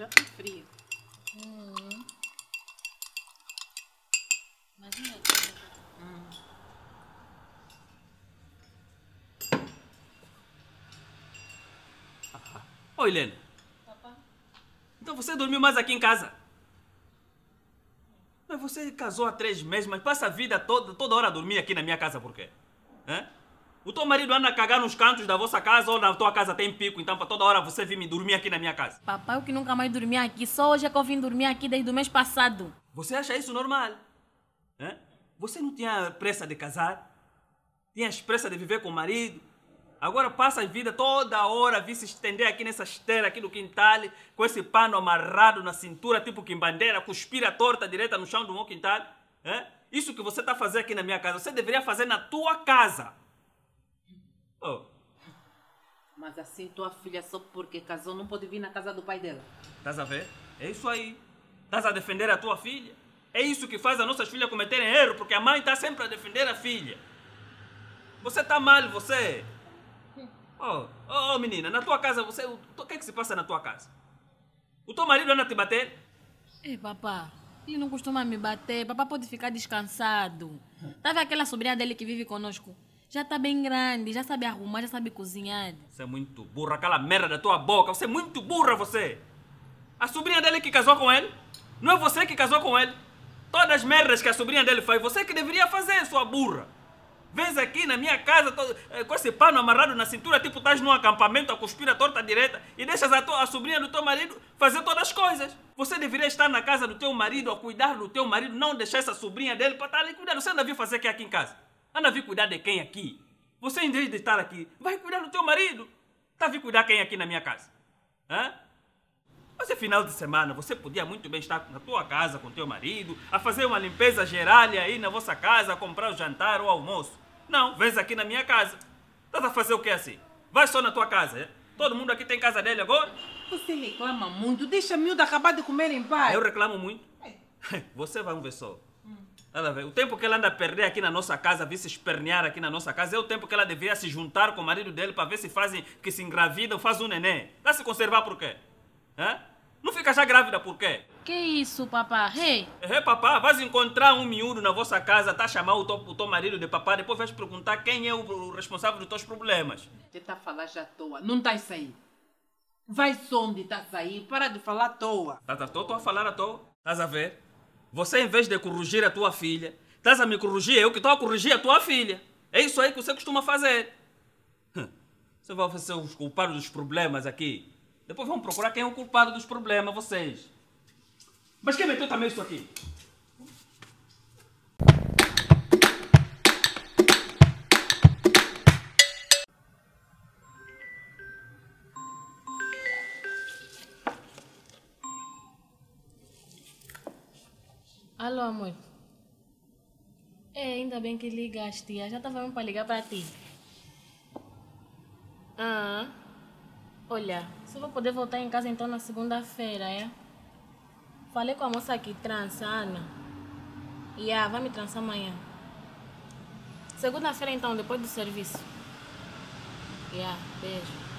já foi fria. Imagina assim. Oi, Helena. Papá. Então você dormiu mais aqui em casa? Mas você casou há 3 meses, mas passa a vida toda hora a dormir aqui na minha casa, por quê? Hã? O teu marido anda a cagar nos cantos da vossa casa ou na tua casa tem pico, então pra toda hora você vir me dormir aqui na minha casa? Papai, eu que nunca mais dormi aqui, só hoje é que eu vim dormir aqui desde o mês passado. Você acha isso normal? Hã? Você não tinha pressa de casar? Tinha pressa de viver com o marido? Agora passa a vida toda hora a vir se estender aqui nessa esteira, aqui no quintal, com esse pano amarrado na cintura, tipo quimbandeira, cuspir a torta direta no chão do meu quintal. É? Isso que você está fazendo aqui na minha casa, você deveria fazer na tua casa. Oh. Mas assim tua filha, só porque casou, não pode vir na casa do pai dela. Estás a ver? É isso aí. Estás a defender a tua filha? É isso que faz as nossas filhas cometerem erro, porque a mãe está sempre a defender a filha. Você está mal, você... Oh, menina, na tua casa, você... O que é que se passa na tua casa? O teu marido anda a te bater? Ei, papá, ele não costuma me bater. Papá pode ficar descansado. Tá vendo aquela sobrinha dele que vive conosco? Já tá bem grande, já sabe arrumar, já sabe cozinhar. Você é muito burra, aquela merda da tua boca. Você é muito burra, você. A sobrinha dele que casou com ele? Não é você que casou com ele? Todas as merdas que a sobrinha dele faz, você que deveria fazer, sua burra. Vens aqui na minha casa com esse pano amarrado na cintura, tipo estás num acampamento a cuspir a torta direta e deixas a sobrinha do teu marido fazer todas as coisas. Você deveria estar na casa do teu marido, a cuidar do teu marido, não deixar essa sobrinha dele para estar ali cuidando. Você anda a vir fazer o que aqui em casa? Anda a vir cuidar de quem aqui? Você, em vez de estar aqui, vai cuidar do teu marido. Tá a vir cuidar quem aqui na minha casa? Hã? Mas é final de semana, você podia muito bem estar na tua casa com teu marido, a fazer uma limpeza geral aí na vossa casa, a comprar o jantar ou o almoço. Não, vens aqui na minha casa. Estás a fazer o que assim? Vai só na tua casa, é? Todo mundo aqui tem casa dele agora? Você reclama muito, deixa a miúda acabar de comer em paz. Eu reclamo muito? Você vai ver só. O tempo que ela anda a perder aqui na nossa casa, vir se espernear aqui na nossa casa, é o tempo que ela devia se juntar com o marido dele para ver se fazem, que se engravidam, faz um neném. Dá se conservar por quê? Hã? Não fica já grávida por quê? Que isso, papá? Ei! Ei, papá, vais encontrar um miúdo na vossa casa, tá a chamar o teu marido de papá, depois vais perguntar quem é o responsável dos teus problemas. Você tá a falar já à toa, não tá isso aí. Vai onde tá a sair, para de falar à toa. Tá à toa, tô a falar à toa. Estás a ver? Você, em vez de corrigir a tua filha, estás a me corrigir, eu que estou a corrigir a tua filha. É isso aí que você costuma fazer. Você vai ser o culpado dos problemas aqui. Depois vamos procurar quem é o culpado dos problemas, vocês. Mas quem meteu também isso aqui? Alô, amor. É, ainda bem que ligaste, tia. Já estava mesmo para ligar para ti. Ah... Olha, só vou poder voltar em casa então na segunda-feira, é? Falei com a moça aqui, trança, Ana. Vai me trançar amanhã. Segunda-feira então, depois do serviço. Beijo.